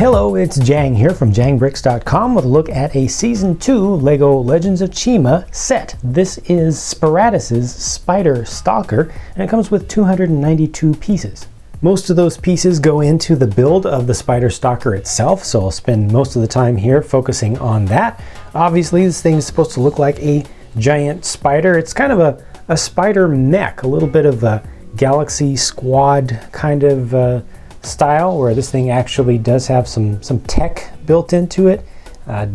Hello, it's Jang here from jangbricks.com with a look at a Season 2 LEGO Legends of Chima set. This is Sparratus' Spider Stalker, and it comes with 292 pieces. Most of those pieces go into the build of the Spider Stalker itself, so I'll spend most of the time here focusing on that. Obviously, this thing is supposed to look like a giant spider. It's kind of a spider mech, a little bit of a Galaxy Squad kind of style, where this thing actually does have some tech built into it.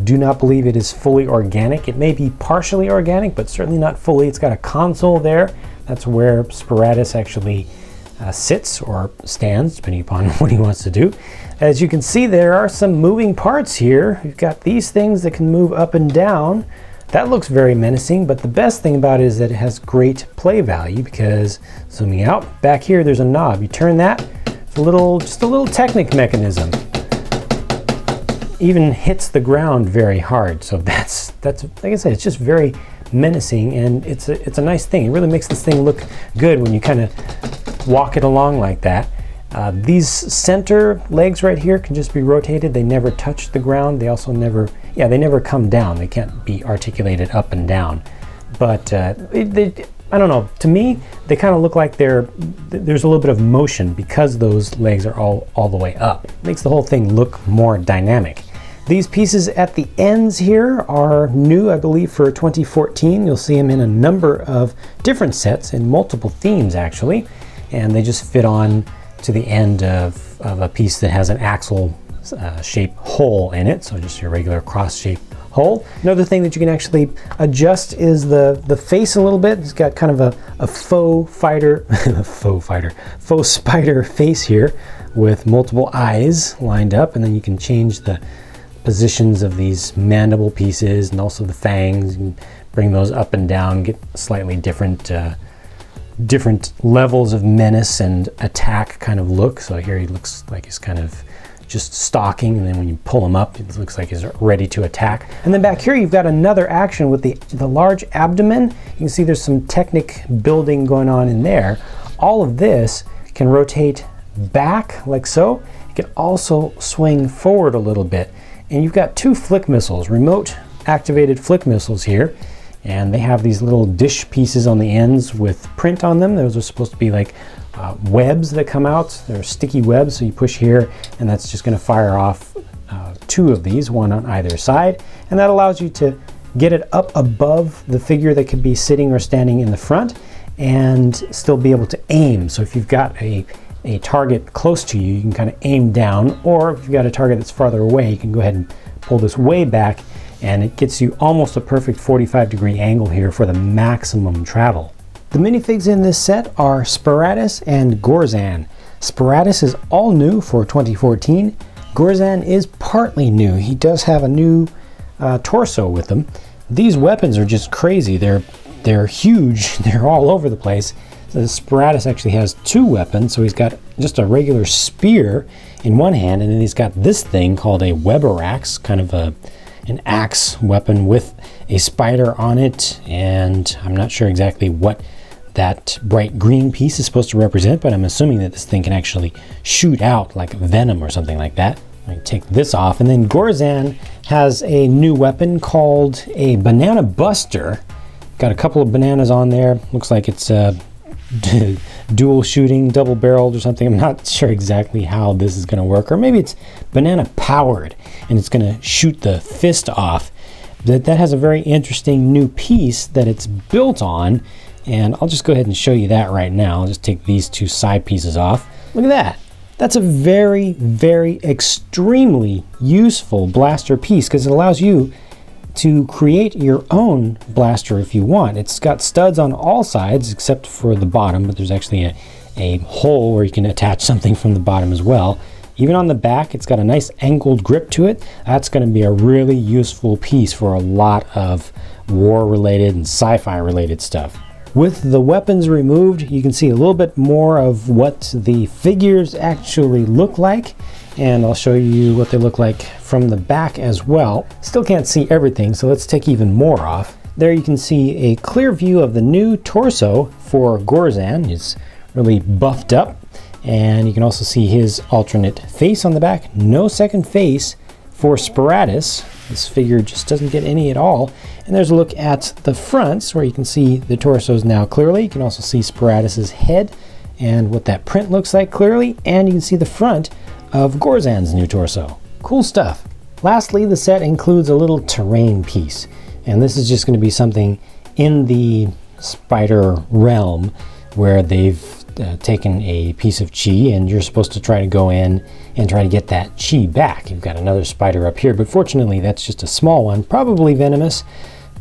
Do not believe it is fully organic. It may be partially organic, but certainly not fully. It's got a console there. That's where Sparratus actually sits or stands, depending upon what he wants to do. As you can see, there are some moving parts here. You've got these things that can move up and down. That looks very menacing, but the best thing about it is that it has great play value, because zooming out, back here there's a knob. You turn that, just a little Technic mechanism. Even hits the ground very hard, so that's like I said, it's just very menacing, and it's a nice thing. It really makes this thing look good when you kind of walk it along like that. These center legs right here can just be rotated. They never touch the ground. They also never, they never come down. They can't be articulated up and down. But I don't know, to me, they kind of look like there's a little bit of motion because those legs are all the way up. It makes the whole thing look more dynamic. These pieces at the ends here are new, I believe, for 2014. You'll see them in a number of different sets in multiple themes, actually. And they just fit on to the end of a piece that has an axle shaped hole in it, so just your regular cross-shaped hole. Another thing that you can actually adjust is the face a little bit. It's got kind of a faux spider face here with multiple eyes lined up, and then you can change the positions of these mandible pieces and also the fangs, and bring those up and down, get slightly different levels of menace and attack kind of look. So here he looks like he's kind of just stalking, and then when you pull him up, it looks like he's ready to attack. And then back here, you've got another action with the large abdomen. You can see there's some Technic building going on in there. All of this can rotate back like so. It can also swing forward a little bit. And you've got two flick missiles, remote activated flick missiles here. And they have these little dish pieces on the ends with print on them. Those are supposed to be like webs that come out. They're sticky webs, so you push here, and that's just gonna fire off two of these, one on either side. And that allows you to get it up above the figure that could be sitting or standing in the front and still be able to aim. So if you've got a target close to you, you can kind of aim down, or if you've got a target that's farther away, you can go ahead and pull this way back, and it gets you almost a perfect 45-degree angle here for the maximum travel. The minifigs in this set are Sparratus and Gorzan. Sparratus is all new for 2014. Gorzan is partly new. He does have a new torso with him. These weapons are just crazy. They're huge. They're all over the place. So Sparratus actually has two weapons. So he's got just a regular spear in one hand, and then he's got this thing called a Weber Axe, kind of an axe weapon with a spider on it, and I'm not sure exactly what that bright green piece is supposed to represent, but I'm assuming that this thing can actually shoot out like venom or something like that. I take this off, and then Gorzan has a new weapon called a Banana Buster. Got a couple of bananas on there. Looks like it's dual shooting, double barreled or something. I'm not sure exactly how this is going to work, or maybe it's banana powered and it's going to shoot the fist off. That has a very interesting new piece that it's built on, and I'll just go ahead and show you that right now. I'll just take these two side pieces off. Look at that. That's a very, very extremely useful blaster piece, because it allows you to create your own blaster if you want. It's got studs on all sides except for the bottom, but there's actually a hole where you can attach something from the bottom as well. Even on the back, it's got a nice angled grip to it. That's going to be a really useful piece for a lot of war-related and sci-fi related stuff. With the weapons removed, you can see a little bit more of what the figures actually look like, and I'll show you what they look like from the back as well. Still can't see everything, so let's take even more off. There you can see a clear view of the new torso for Gorzan. It's really buffed up, And you can also see his alternate face on the back. No second face for Sparratus. This figure just doesn't get any at all. And there's a look at the fronts where you can see the torsos now clearly. You can also see Sparratus's head and what that print looks like clearly. And you can see the front of Gorzan's new torso. Cool stuff. Lastly, the set includes a little terrain piece. And this is just going to be something in the spider realm where they've taken a piece of chi and you're supposed to try to go in and try to get that chi back. You've got another spider up here, but fortunately that's just a small one, probably venomous,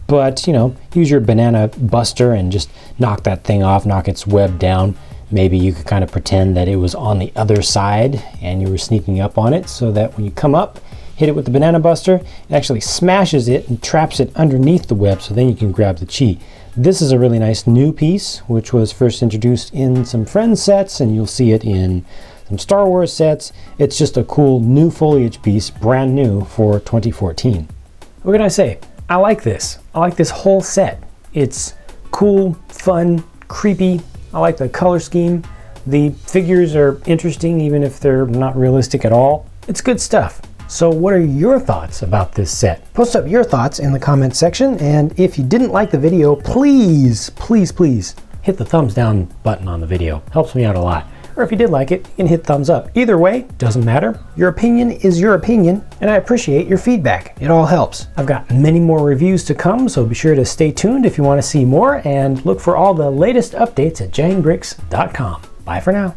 but you know, use your banana buster and just knock that thing off, knock its web down. Maybe you could kind of pretend that it was on the other side and you were sneaking up on it so that when you come up, hit it with the banana buster, it actually smashes it and traps it underneath the web so then you can grab the chi. This is a really nice new piece, which was first introduced in some Friends sets, and you'll see it in some Star Wars sets. It's just a cool new foliage piece, brand new for 2014. What can I say? I like this. I like this whole set. It's cool, fun, creepy. I like the color scheme. The figures are interesting, even if they're not realistic at all. It's good stuff. So what are your thoughts about this set? Post up your thoughts in the comments section, and if you didn't like the video, please, please, please hit the thumbs down button on the video. Helps me out a lot. Or if you did like it, you can hit thumbs up. Either way, doesn't matter. Your opinion is your opinion, and I appreciate your feedback. It all helps. I've got many more reviews to come, so be sure to stay tuned if you want to see more, and look for all the latest updates at jangbricks.com. Bye for now.